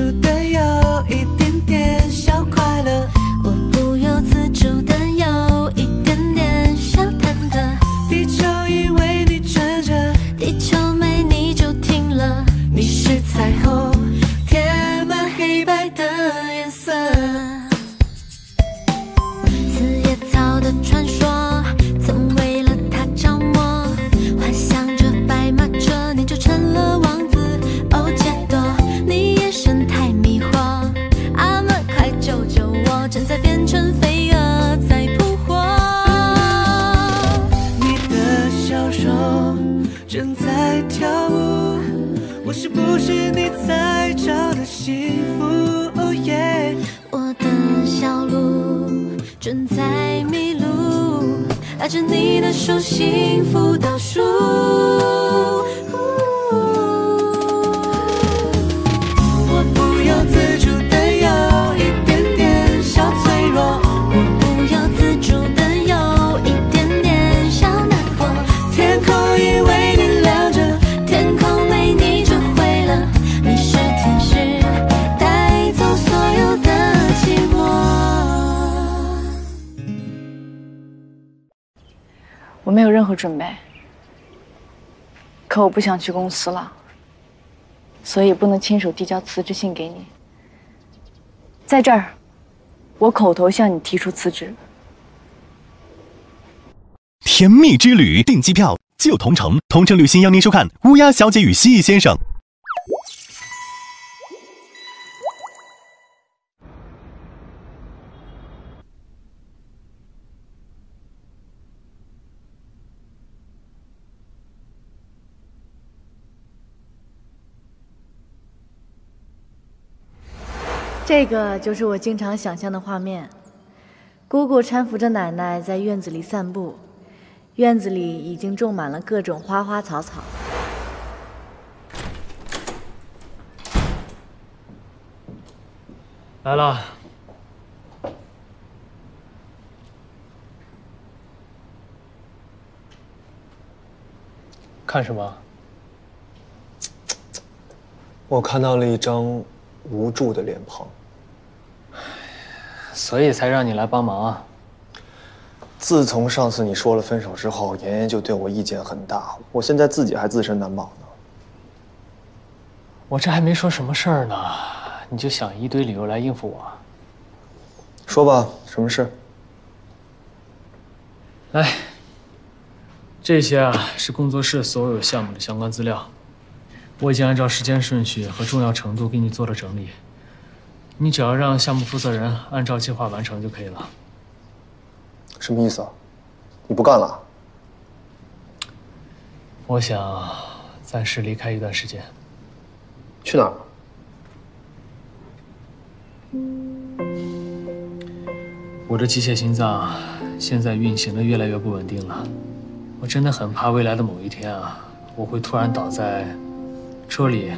主的有一点点小快乐，我不由自主的有一点点小忐忑。地球因为你转着，地球没你就停了。你是彩虹，填满黑白的颜色。四叶草的传说。 正在跳舞，我是不是你在找的幸福？哦耶！我的小鹿正在迷路，拉着你的手，幸福倒数。我不由自主的有一点点小脆弱，我不由自主的有一点点小难过。天空因为 我没有任何准备，可我不想去公司了，所以也不能亲手递交辞职信给你。在这儿，我口头向你提出辞职。甜蜜之旅，订机票就同城，同程旅行邀您收看《乌鸦小姐与蜥蜴先生》。这个就是我经常想象的画面：姑姑搀扶着奶奶在院子里散步，院子里已经种满了各种花花草草。来了，看什么？我看到了一张无助的脸庞。 所以才让你来帮忙啊！自从上次你说了分手之后，妍妍就对我意见很大，我现在自己还自身难保呢。我这还没说什么事儿呢，你就想一堆理由来应付我。说吧，什么事？来，这些啊是工作室所有项目的相关资料，我已经按照时间顺序和重要程度给你做了整理。 你只要让项目负责人按照计划完成就可以了。什么意思啊？你不干了？我想暂时离开一段时间。去哪儿？我的机械心脏现在运行的越来越不稳定了，我真的很怕未来的某一天啊，我会突然倒在车里、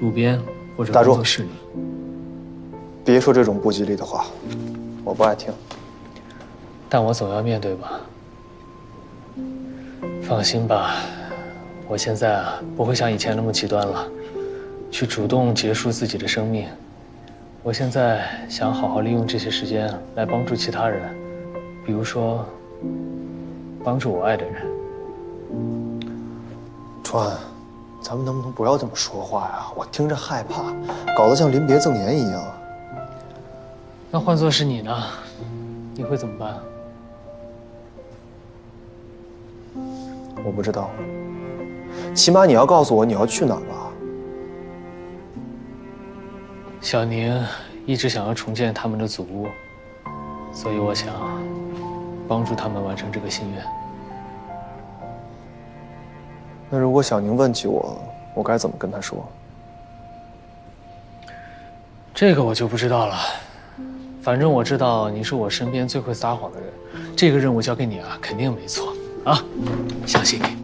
路边或者工作室里。 别说这种不吉利的话，我不爱听。但我总要面对吧。放心吧，我现在啊不会像以前那么极端了，去主动结束自己的生命。我现在想好好利用这些时间来帮助其他人，比如说帮助我爱的人。川，咱们能不能不要这么说话呀？我听着害怕，搞得像临别赠言一样。 那换作是你呢？你会怎么办？我不知道。起码你要告诉我你要去哪儿吧。小宁一直想要重建他们的祖屋，所以我想帮助他们完成这个心愿。那如果小宁问起我，我该怎么跟他说？这个我就不知道了。 反正我知道你是我身边最会撒谎的人，这个任务交给你啊，肯定没错啊，相信你。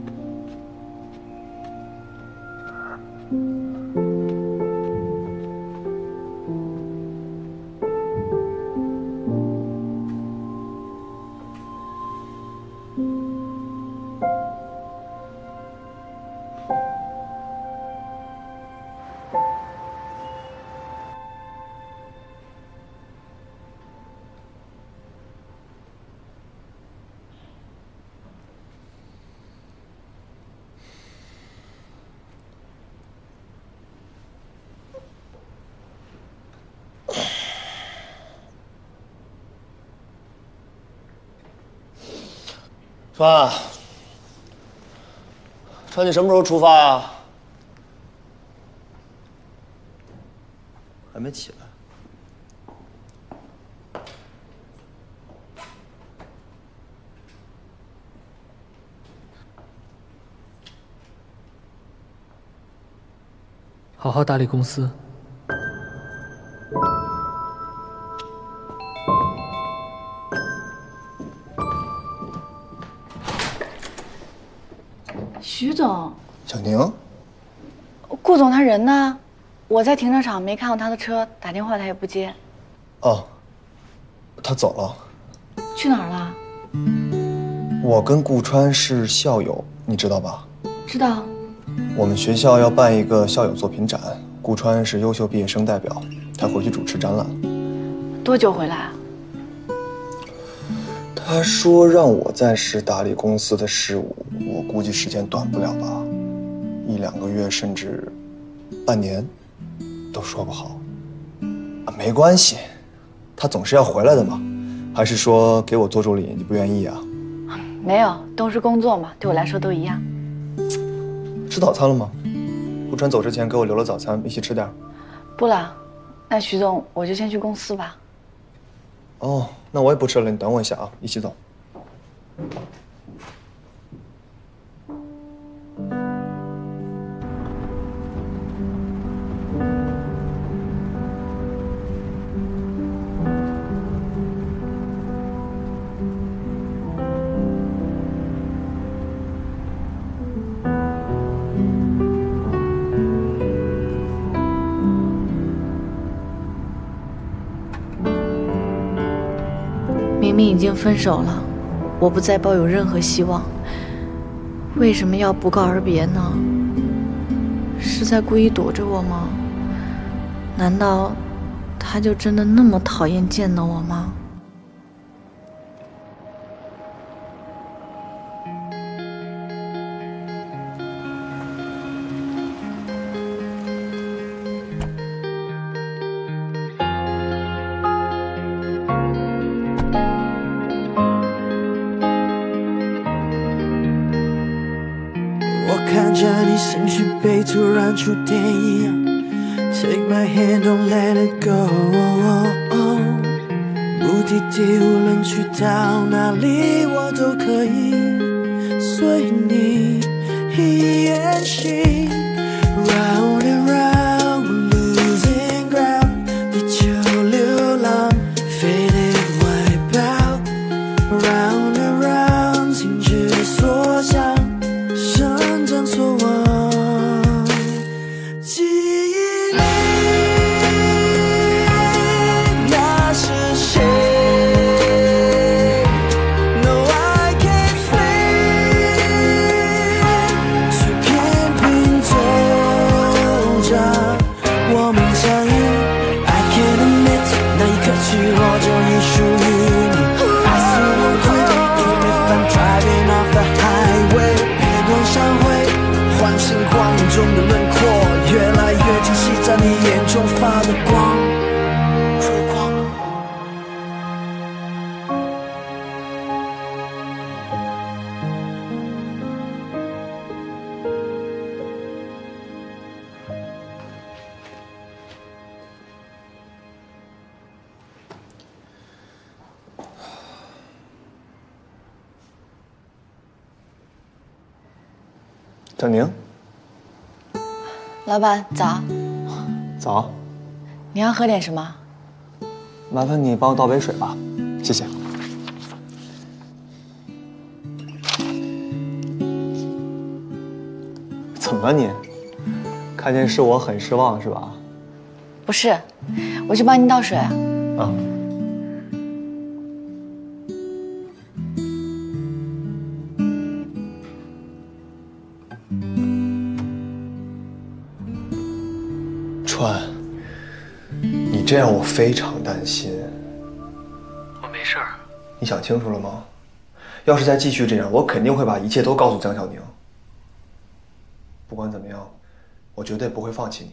川，川，你什么时候出发啊？还没起来。 好好打理公司。徐总，小宁，顾总他人呢？我在停车场没看到他的车，打电话他也不接。哦，他走了。去哪儿了？我跟顾川是校友，你知道吧？知道。 我们学校要办一个校友作品展，顾川是优秀毕业生代表，他回去主持展览。多久回来啊？他说让我暂时打理公司的事务，我估计时间短不了吧，1、2个月甚至半年，都说不好。啊，没关系，他总是要回来的嘛。还是说给我做助理，你不愿意啊？没有，都是工作嘛，对我来说都一样。 吃早餐了吗？顾川走之前给我留了早餐，一起吃点。不了，那徐总，我就先去公司吧。哦，那我也不吃了，你等我一下啊，一起走。已经分手了，我不再抱有任何希望。为什么要不告而别呢？是在故意躲着我吗？难道他就真的那么讨厌见到我吗？被突然触电一样 ，Take my hand, don't let it go。目的地无论去到哪里，我都可以随你演戏。Round and round, losing ground， 地球流浪 ，faded white out。Round and round， 停止所想，生长所望。 小宁，老板早。早。你要喝点什么？麻烦你帮我倒杯水吧，谢谢。怎么了你？看见是我很失望是吧？不是，我去帮您倒水。啊。 这让我非常担心。我没事儿。你想清楚了吗？要是再继续这样，我肯定会把一切都告诉江小宁。不管怎么样，我绝对不会放弃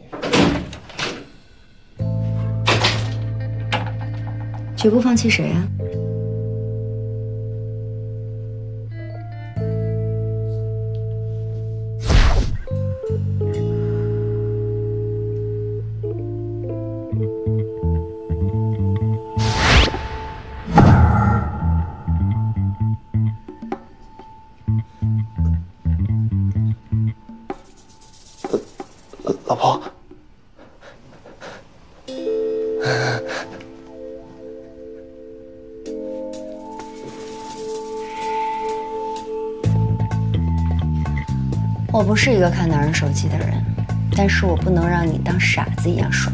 你。绝不放弃谁啊？我不是一个看男人手机的人，但是我不能让你当傻子一样耍。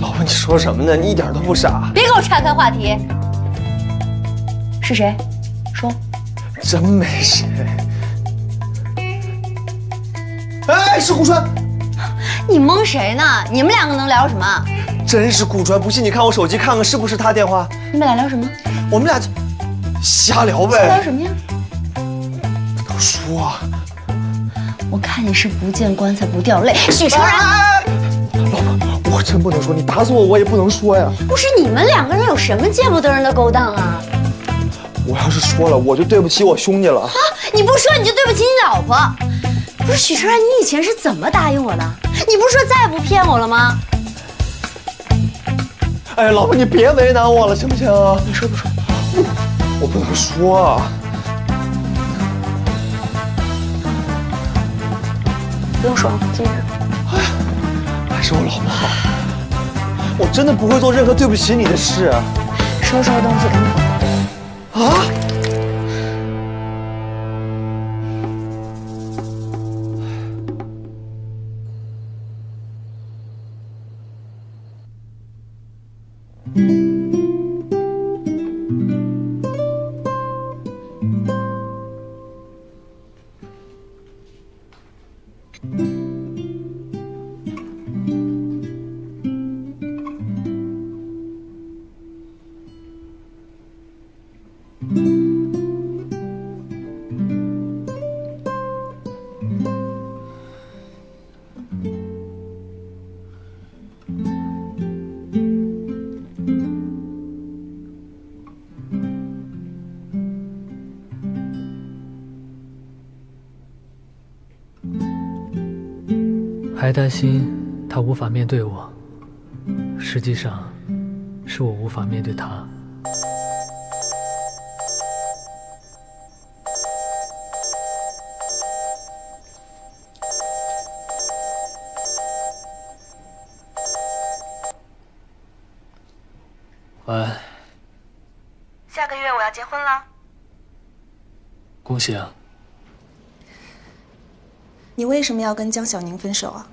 老婆，你说什么呢？你一点都不傻。别给我岔开话题。是谁？说。真没谁。哎，是顾川。你蒙谁呢？你们两个能聊什么？真是顾川，不信你看我手机看看是不是他电话。你们俩聊什么？我们俩瞎聊呗。瞎聊什么呀？不能说啊。 我看你是不见棺材不掉泪，许成然。老婆，我真不能说，你打死我我也不能说呀。不是你们两个人有什么见不得人的勾当啊？我要是说了，我就对不起我兄弟了。啊！你不说你就对不起你老婆。不是许成然，你以前是怎么答应我的？你不是说再也不骗我了吗？哎，老婆，你别为难我了，行不行啊？你说不说？我不能说啊。 不用说了，今天。哎，还是我老婆好，我真的不会做任何对不起你的事。收拾东西，赶紧走。啊！还担心他无法面对我，实际上是我无法面对他。晚安。下个月我要结婚了。恭喜啊！你为什么要跟江小宁分手啊？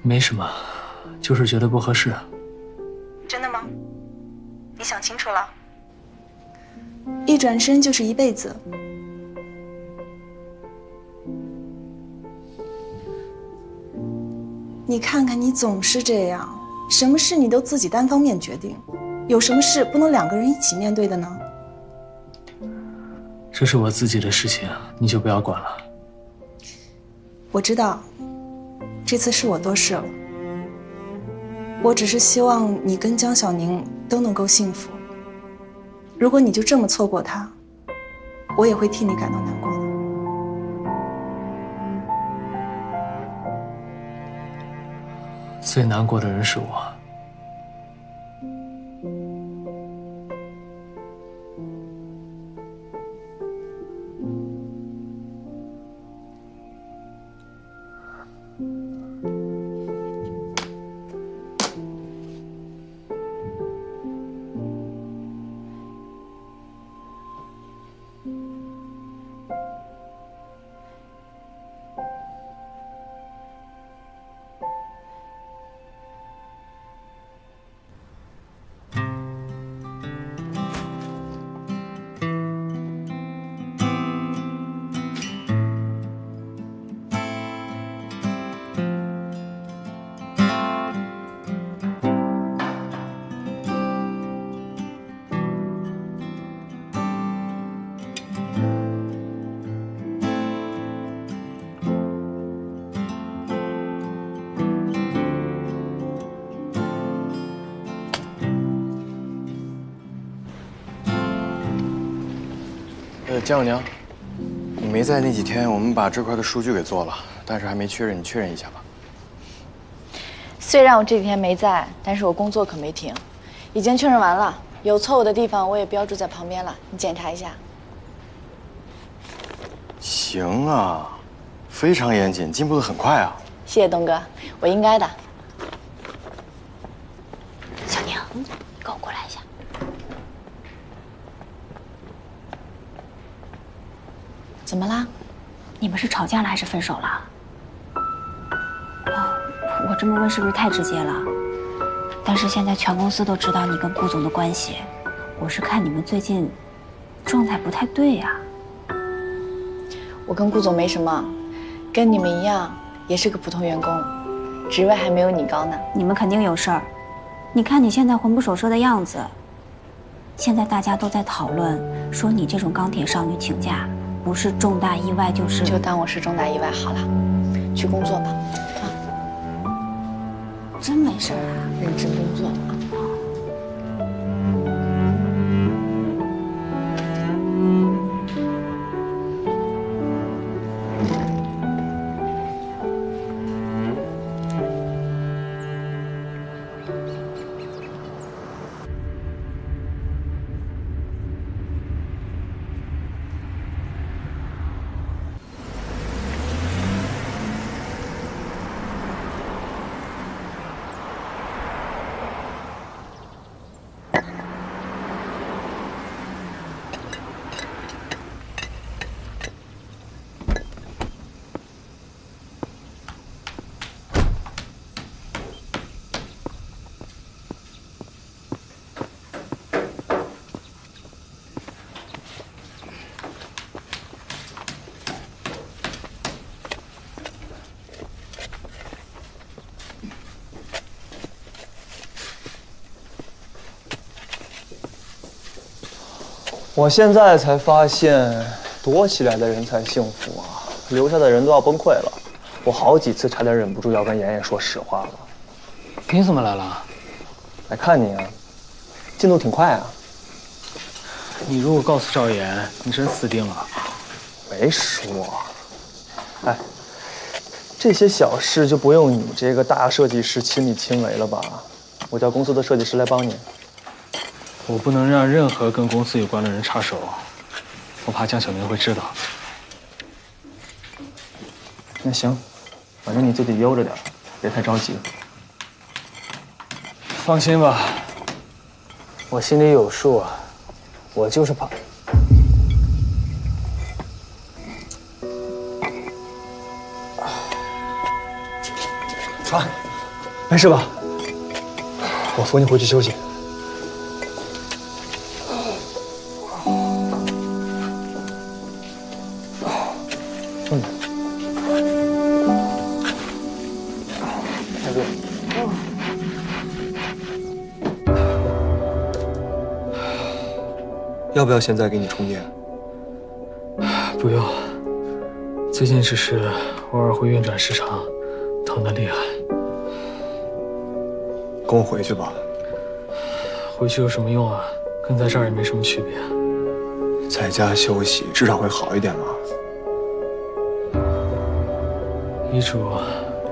没什么，就是觉得不合适。真的吗？你想清楚了？一转身就是一辈子。你看看，你总是这样，什么事你都自己单方面决定，有什么事不能两个人一起面对的呢？这是我自己的事情，你就不要管了。我知道。 这次是我多事了，我只是希望你跟江小宁都能够幸福。如果你就这么错过他，我也会替你感到难过的。最难过的人是我。江小宁，你没在那几天，我们把这块的数据给做了，但是还没确认，你确认一下吧。虽然我这几天没在，但是我工作可没停，已经确认完了，有错误的地方我也标注在旁边了，你检查一下。行啊，非常严谨，进步的很快啊。谢谢东哥，我应该的。小宁，你跟我过来一下。怎么啦？你们是吵架了还是分手了？哦，我这么问是不是太直接了？但是现在全公司都知道你跟顾总的关系，我是看你们最近状态不太对呀。我跟顾总没什么，跟你们一样。 也是个普通员工，职位还没有你高呢。你们肯定有事儿，你看你现在魂不守舍的样子。现在大家都在讨论，说你这种钢铁少女请假，不是重大意外就是……就当我是重大意外好了，去工作吧。啊，真没事啊，认真工作啊。 我现在才发现，躲起来的人才幸福啊，留下的人都要崩溃了。我好几次差点忍不住要跟妍妍说实话了。你怎么来了？来看你啊，进度挺快啊。你如果告诉赵岩，你真死定了。没说。哎，这些小事就不用你这个大设计师亲力亲为了吧？我叫公司的设计师来帮你。 我不能让任何跟公司有关的人插手，我怕江小明会知道。那行，反正你自己悠着点，别太着急。放心吧，我心里有数啊，我就是怕。啊，没事吧？我扶你回去休息。 要不要现在给你充电？不用，最近只是偶尔会运转失常，疼得厉害。跟我回去吧。回去有什么用啊？跟在这儿也没什么区别。在家休息，至少会好一点嘛。遗嘱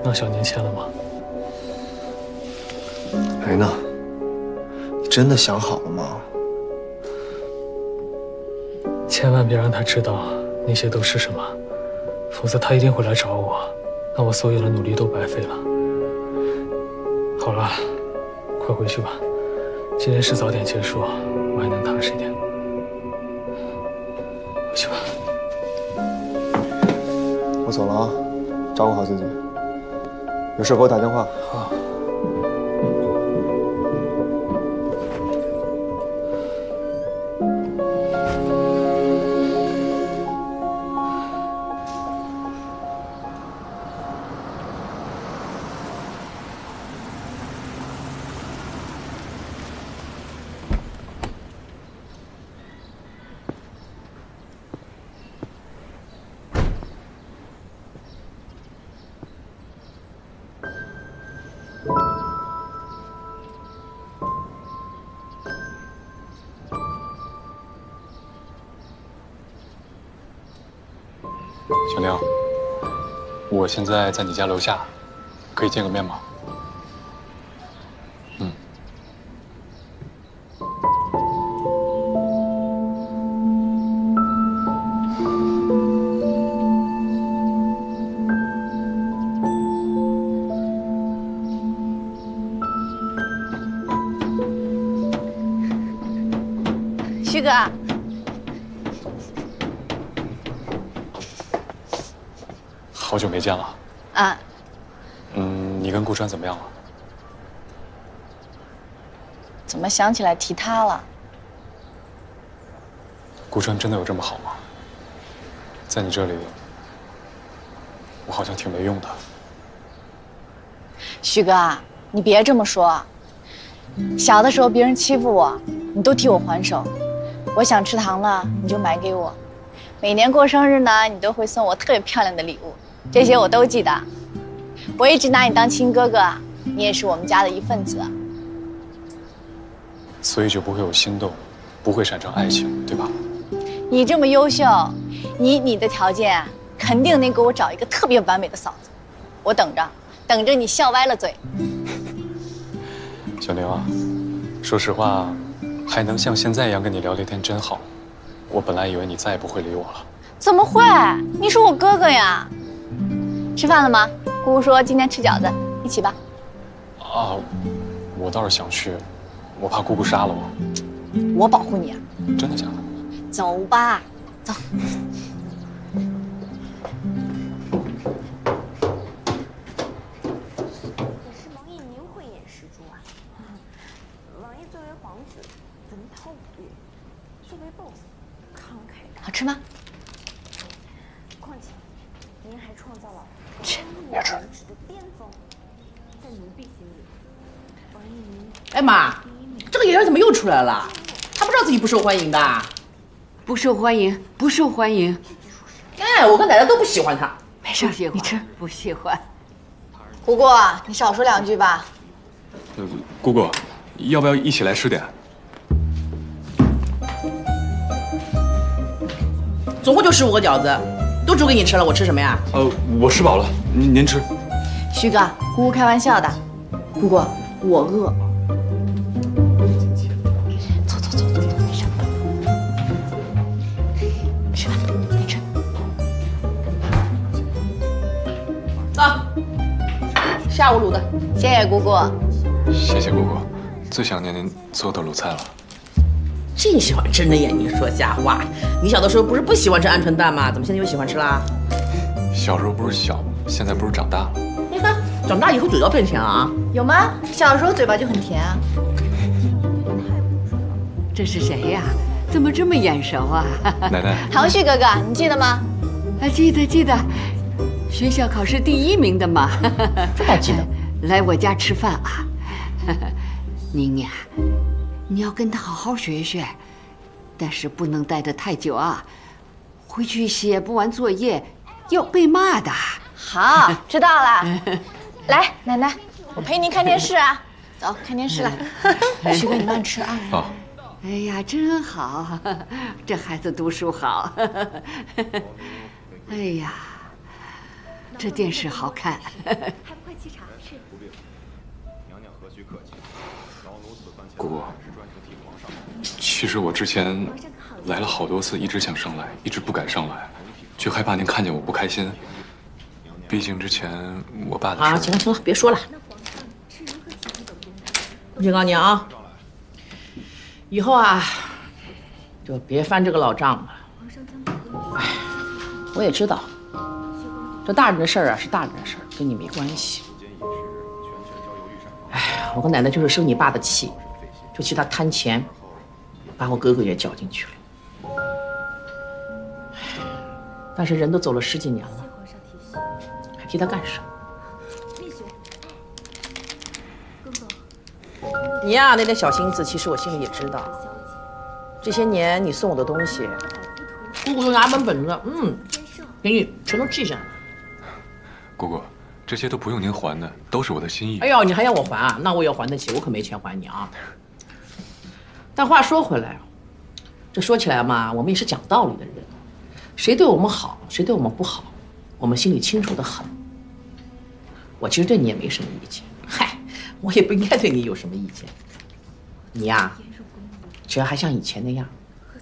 让小宁签了吗？哎，那，你真的想好了吗？ 千万别让他知道那些都是什么，否则他一定会来找我，那我所有的努力都白费了。好了，快回去吧，这件事早点结束，我还能踏实一点。回去吧，我走了啊，照顾好自己，有事给我打电话。好。 小宁，我现在在你家楼下，可以见个面吗？嗯。徐哥，好久没见了。啊。嗯，你跟顾川怎么样了？怎么想起来提他了？顾川真的有这么好吗？在你这里，我好像挺没用的。徐哥，你别这么说。小的时候别人欺负我，你都替我还手。我想吃糖了，你就买给我。每年过生日呢，你都会送我特别漂亮的礼物，这些我都记得。我一直拿你当亲哥哥，你也是我们家的一份子。所以就不会有心动，不会产生爱情，对吧？你这么优秀，以你的条件，肯定能给我找一个特别完美的嫂子。我等着你笑歪了嘴。小宁啊，说实话，还能像现在一样跟你聊聊天真好。我本来以为你再也不会理我了。怎么会？你是我哥哥呀。吃饭了吗？姑姑说今天吃饺子，一起吧。啊，我倒是想去，我怕姑姑杀了我。我保护你啊。真的假的？走吧，走。可是王爷您慧眼识珠啊！王爷作为皇子，文韬武略，作为 boss， 慷慨大方。好吃吗？况且您还创造了文史的巅峰，在奴婢心里，王爷您……哎妈，这个演员怎么又出来了？他不知道自己不受欢迎的。不受欢迎，不受欢迎。哎，我跟奶奶都不喜欢他。没事，你吃。不喜欢。姑姑，你少说两句吧。姑姑，要不要一起来吃点？总共就15个饺子，都煮给你吃了，我吃什么呀？我吃饱了，您吃。徐哥，姑姑开玩笑的。姑姑，我饿。下午卤的，谢谢姑姑。谢谢姑姑，最想念您做的卤菜了。这小孩睁着眼睛说瞎话。你小的时候不是不喜欢吃鹌鹑蛋吗？怎么现在又喜欢吃啦？小时候不是小，现在不是长大了？你看，长大以后嘴要变甜啊？有吗？小时候嘴巴就很甜啊。这是谁呀？怎么这么眼熟啊？奶奶，唐旭哥哥，你记得吗？啊，记得记得。学校考试第1名的嘛，这还记得？来我家吃饭啊，宁宁，你要跟他好好学学，但是不能待得太久啊，回去写不完作业要被骂的。好，知道了。来，奶奶，我陪您看电视啊。走，看电视了。徐哥，你慢吃啊。好。哎呀，真好，这孩子读书好。哎呀。这电视好看，还不快沏茶？是。娘娘何须客气，老奴此番前来是专程替皇上。其实我之前来了好多次，一直想上来，一直不敢上来，就害怕您看见我不开心。毕竟之前我爸的事。啊，行了行了，别说了。我警告你啊，以后啊，就别翻这个老账了。哎，我也知道。这大人的事儿啊，是大人的事儿，跟你没关系。哎，我跟奶奶就是生你爸的气，就气他贪钱，把我哥哥也搅进去了。但是人都走了十几年了，还提他干什么？你呀，那点小心思，其实我心里也知道。这些年你送我的东西，姑姑就拿本本子，给你全都记下来。姑姑，这些都不用您还的，都是我的心意。哎呦，你还要我还啊？那我也要还得起，我可没钱还你啊。但话说回来，这说起来嘛，我们也是讲道理的人，谁对我们好，谁对我们不好，我们心里清楚的很。我其实对你也没什么意见，嗨，我也不应该对你有什么意见。你呀，只要还像以前那样，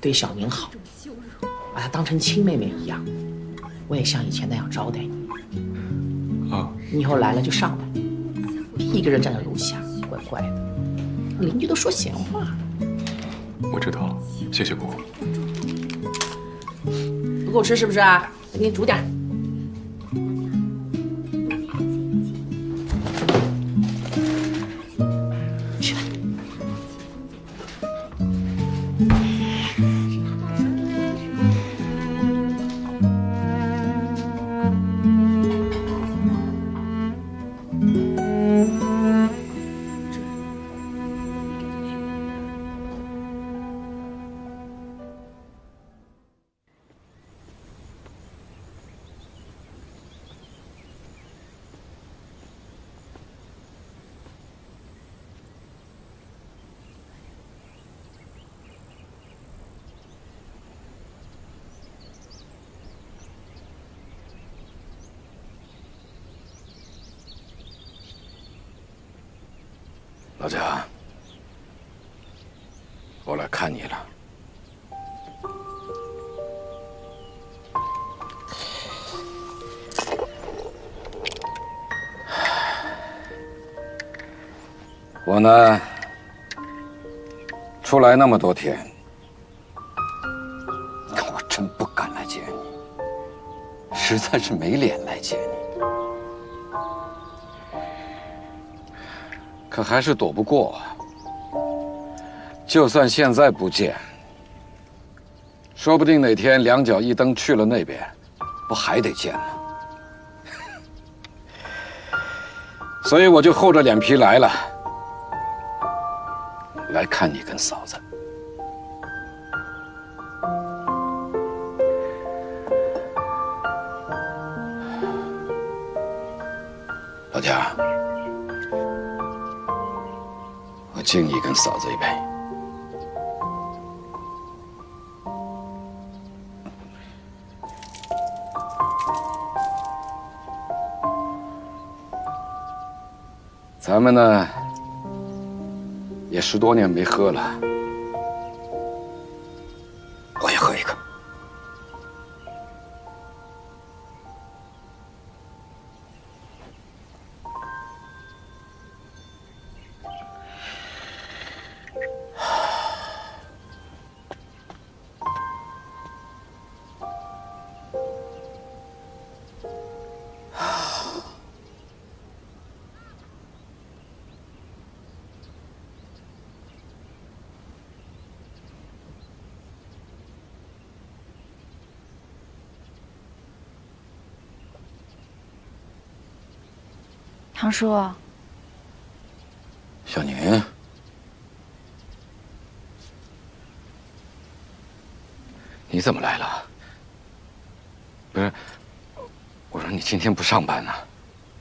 对小宁好，把她当成亲妹妹一样，我也像以前那样招待你。你以后来了就上来，别一个人站在楼下，怪怪的。邻居都说闲话了。我知道了，谢谢姑姑。不够吃是不是啊？我给你煮点。吃吧。老贾，我来看你了。我呢，出来那么多天，我真不敢来见你，实在是没脸来见你。 可还是躲不过，就算现在不见，说不定哪天两脚一蹬去了那边，不还得见吗？所以我就厚着脸皮来了，来看你跟嫂子。老贾。 我敬你跟嫂子一杯。咱们呢，也10多年没喝了，我也喝一个。唐叔，小宁，你怎么来了？不是，我说你今天不上班呢？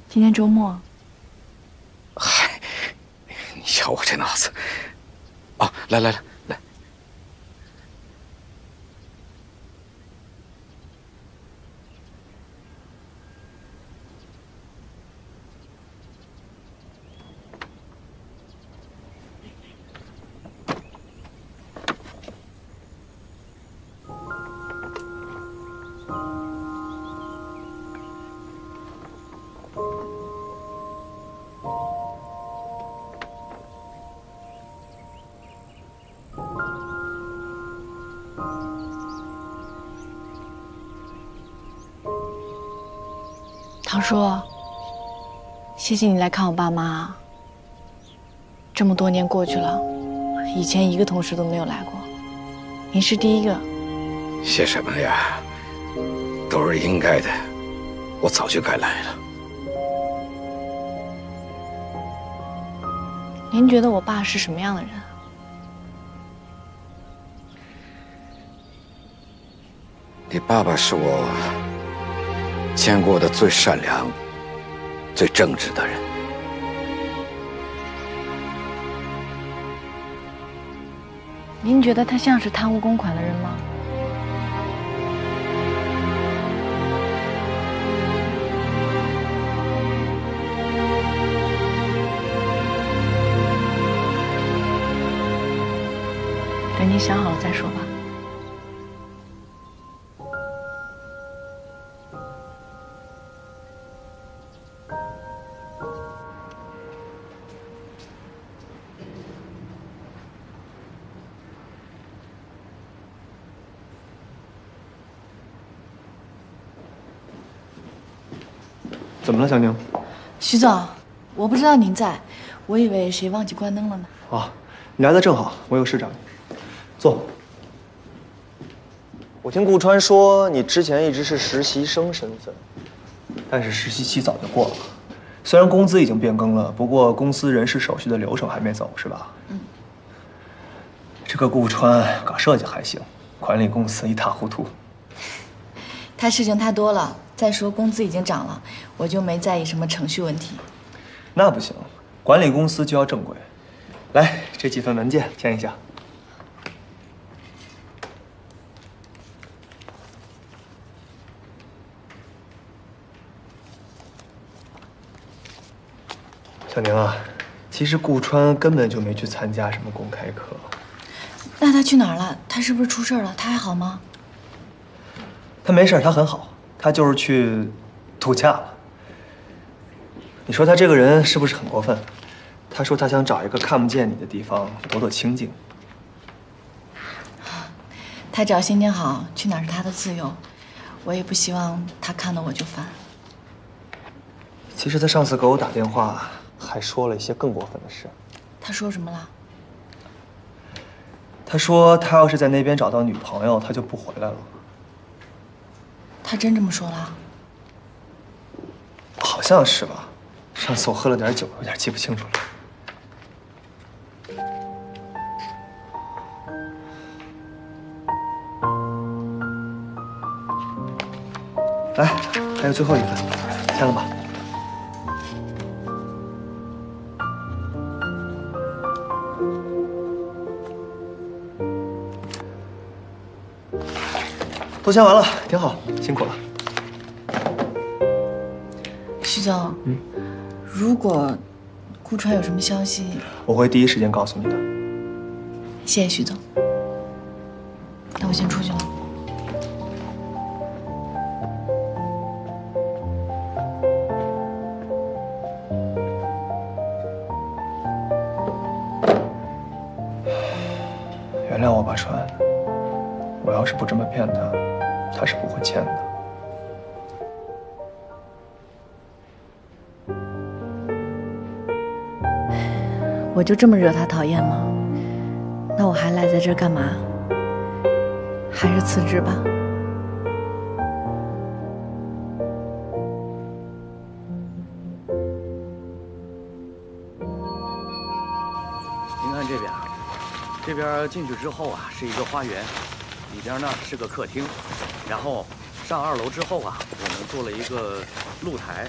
今天周末。嗨，你瞧我这脑子。哦，来来来来，唐叔，谢谢你来看我爸妈。这么多年过去了，以前一个同事都没有来过，您是第一个。谢什么呀，都是应该的，我早就该来了。您觉得我爸是什么样的人？你爸爸是我 见过的最善良、最正直的人，您觉得他像是贪污公款的人吗？等您想好了再说吧。怎么了，江宁？徐总，我不知道您在，我以为谁忘记关灯了呢。啊，你来的正好，我有事找你。坐。我听顾川说，你之前一直是实习生身份，但是实习期早就过了。 虽然工资已经变更了，不过公司人事手续的流程还没走，是吧？嗯。这个顾川搞设计还行，管理公司一塌糊涂。他事情太多了，再说工资已经涨了，我就没在意什么程序问题。那不行，管理公司就要正规。来，这几份文件签一下。小宁啊，其实顾川根本就没去参加什么公开课。那他去哪儿了？他是不是出事了？他还好吗？他没事，他很好。他就是去度假了。你说他这个人是不是很过分？他说他想找一个看不见你的地方躲躲清静。他只要心情好，去哪儿是他的自由。我也不希望他看到我就烦。其实他上次给我打电话。 还说了一些更过分的事。他说什么了？他说他要是在那边找到女朋友，他就不回来了。他真这么说了？好像是吧。上次我喝了点酒，有点记不清楚了。来，还有最后一份，签了吧。 都签完了，挺好，辛苦了。徐总，嗯，如果顾川有什么消息，我会第一时间告诉你的。谢谢徐总，那我先出去了。原谅我吧，川，我要是不这么骗他。 他是不会欠的。我就这么惹他讨厌吗？那我还赖在这儿干嘛？还是辞职吧。您看这边，这边进去之后啊，是一个花园。 里边呢是个客厅，然后上2楼之后啊，我们做了一个露台，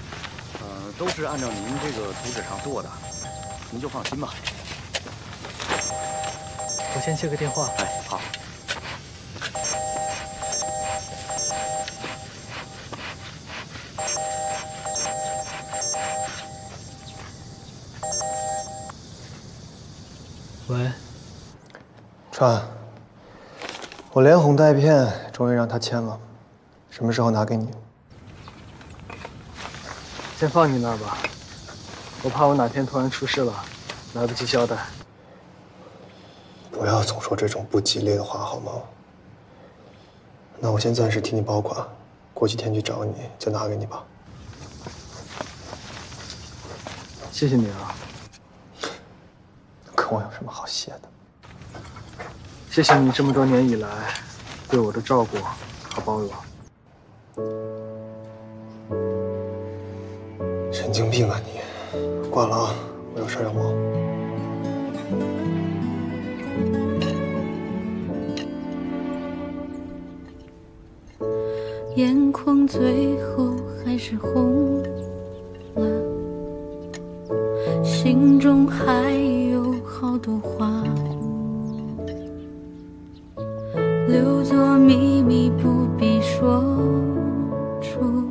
都是按照您这个图纸上做的，您就放心吧。我先接个电话。哎，好。喂，川。 我连哄带骗，终于让他签了。什么时候拿给你？先放你那儿吧，我怕我哪天突然出事了，来不及交代。不要总说这种不吉利的话好吗？那我先暂时替你保管，过几天去找你再拿给你吧。谢谢你啊。跟我有什么好谢的？ 谢谢你这么多年以来对我的照顾和包容。神经病啊你！挂了啊，我有事要忙。眼眶最后还是红了，心中还有好多话。 留作秘密，不必说出，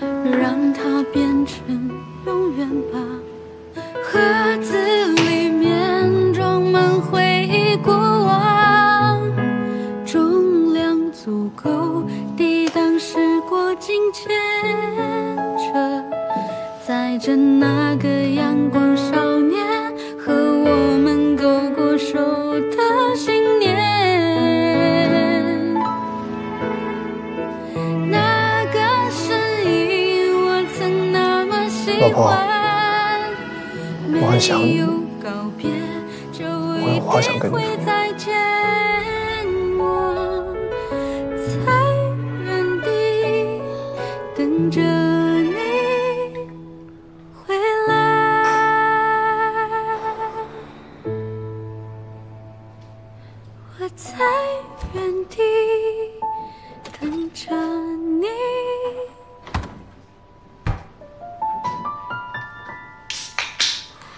让它变成永远吧。盒子里面装满回忆过往，重量足够抵挡时过境迁者，载着那个阳光少年和我们勾过手的信念。 那个身影，我老婆，我很想你，我有话想跟你说。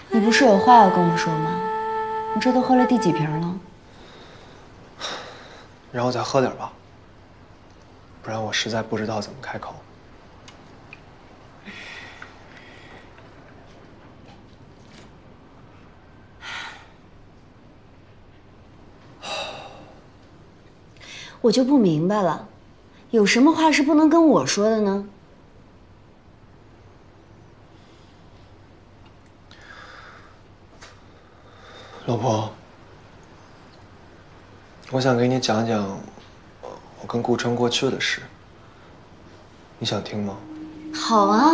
你不是有话要跟我说吗？你这都喝了第几瓶了？然后再喝点吧，不然我实在不知道怎么开口。我就不明白了，有什么话是不能跟我说的呢？ 老婆，我想给你讲讲我跟顾琛过去的事，你想听吗？好啊。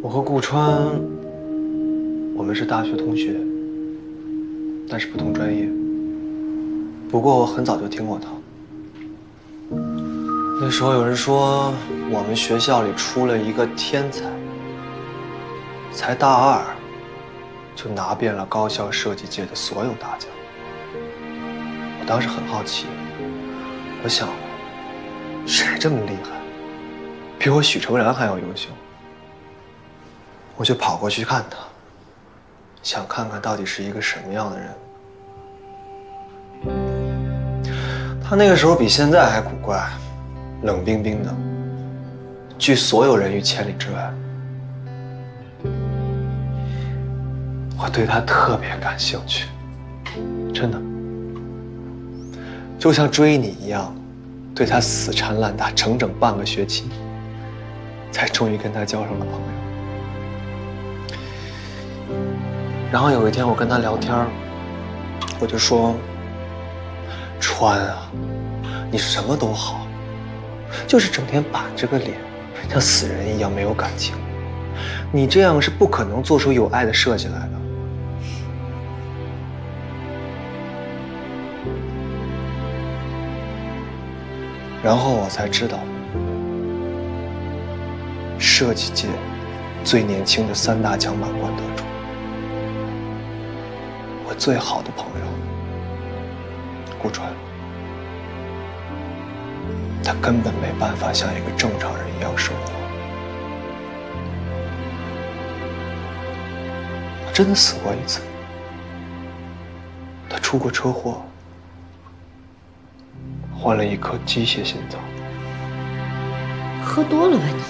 我和顾川，我们是大学同学，但是不同专业。不过我很早就听过他。 那时候有人说，我们学校里出了一个天才，才大二就拿遍了高校设计界的所有大奖。我当时很好奇，我想，谁这么厉害，比我许成然还要优秀？我就跑过去看他，想看看到底是一个什么样的人。他那个时候比现在还古怪。 冷冰冰的，拒所有人于千里之外。我对他特别感兴趣，真的，就像追你一样，对他死缠烂打整整半个学期，才终于跟他交上了朋友。然后有一天我跟他聊天，我就说：“川啊，你什么都好。” 就是整天板着个脸，像死人一样没有感情。你这样是不可能做出有爱的设计来的。然后我才知道，设计界最年轻的三大奖满贯得主，我最好的朋友顾川。 他根本没办法像一个正常人一样生活，他真的死过一次，他出过车祸，换了一颗机械心脏。喝多了吧你？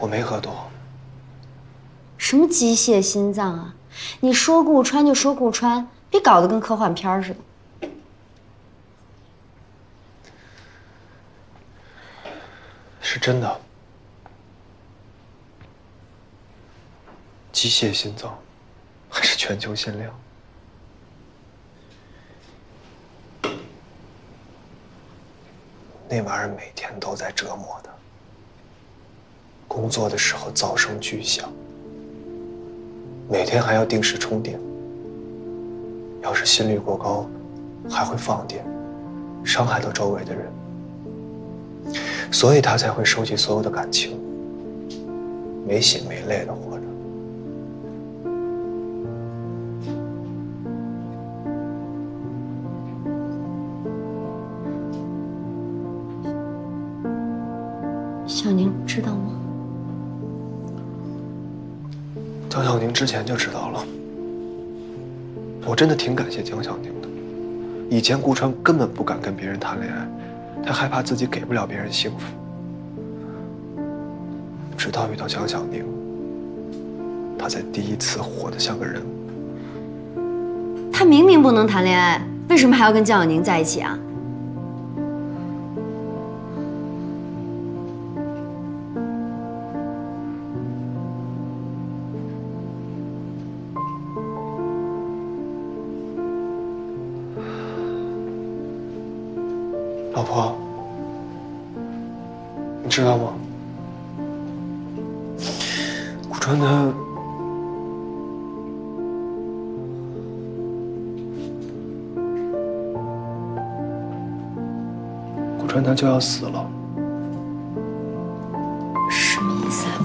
我没喝多。什么机械心脏啊？你说顾川就说顾川。 别搞得跟科幻片似的。是真的，机械心脏还是全球限量？那玩意儿每天都在折磨他，工作的时候噪声巨响，每天还要定时充电。 要是心率过高，还会放电，伤害到周围的人，所以他才会收集所有的感情，没血没泪的活着。小宁知道吗？江小宁之前就知道了。 我真的挺感谢江小宁的。以前顾川根本不敢跟别人谈恋爱，他害怕自己给不了别人幸福。直到遇到江小宁，他才第一次活得像个人。他明明不能谈恋爱，为什么还要跟江小宁在一起啊？老婆，你知道吗？顾川他就要死了。什么意思啊？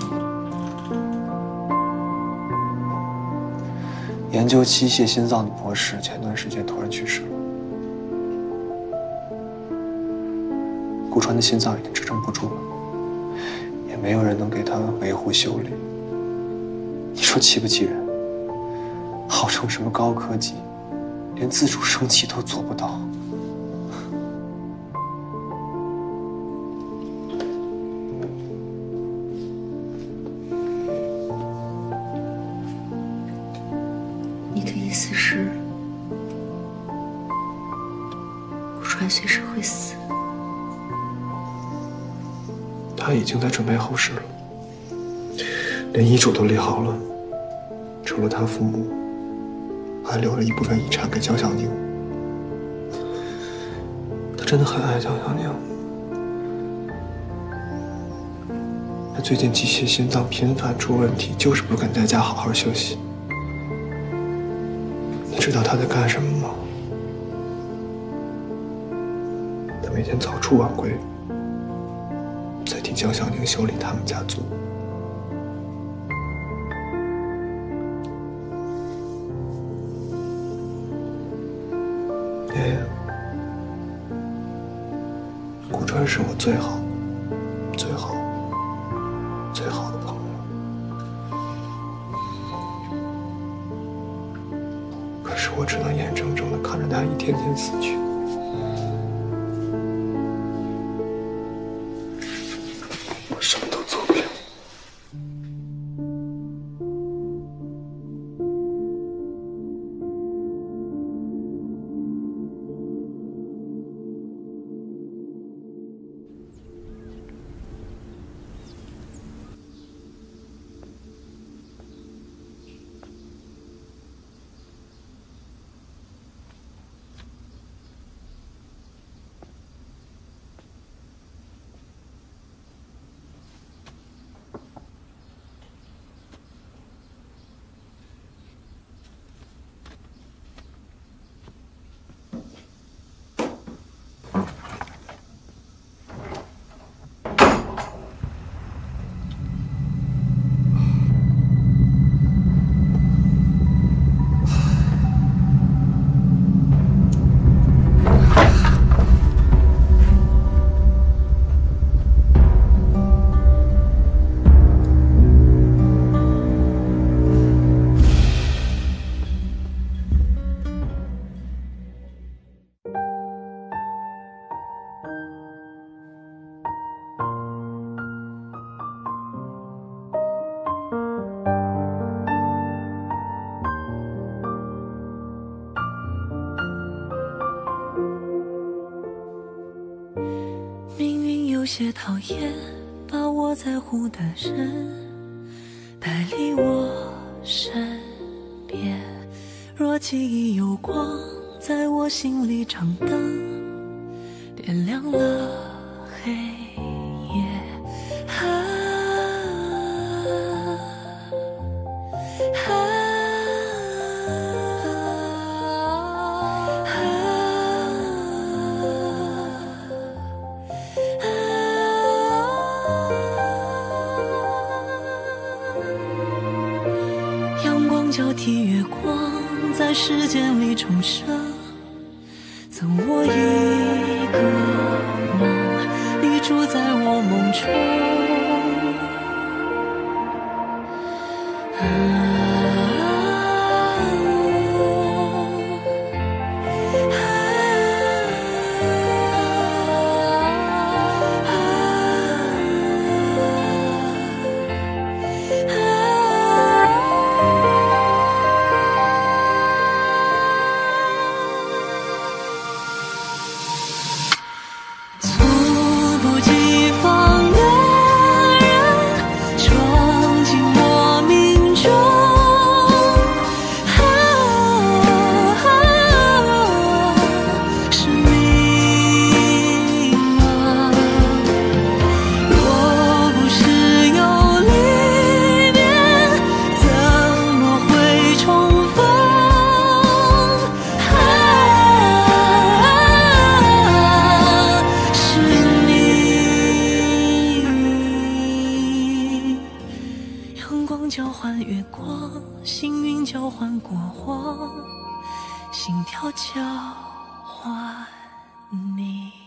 研究机械心脏的博士前段时间突然去世了。 顾川的心脏已经支撑不住了，也没有人能给他维护修理。你说气不气人？号称什么高科技，连自主生气都做不到。你的意思是，顾川随时会死？ 他已经在准备后事了，连遗嘱都立好了。除了他父母，还留了一部分遗产给江小宁。他真的很爱江小宁。他最近机械心脏频繁出问题，就是不肯在家好好休息。你知道他在干什么吗？他每天早出晚归。 江小宁修理他们家族。爷爷，顾川是我最好、最好、最好的朋友，可是我只能眼睁睁地看着他一天天死去。 有些讨厌，把我在乎的人带离我身边。若记忆有光，在我心里掌灯，点亮了黑夜。啊啊啊！ 交替月光，在时间里重生，赠我一个梦，你住在我梦中。猝不及防的。光交换月光，星云交换过往，心跳交换你。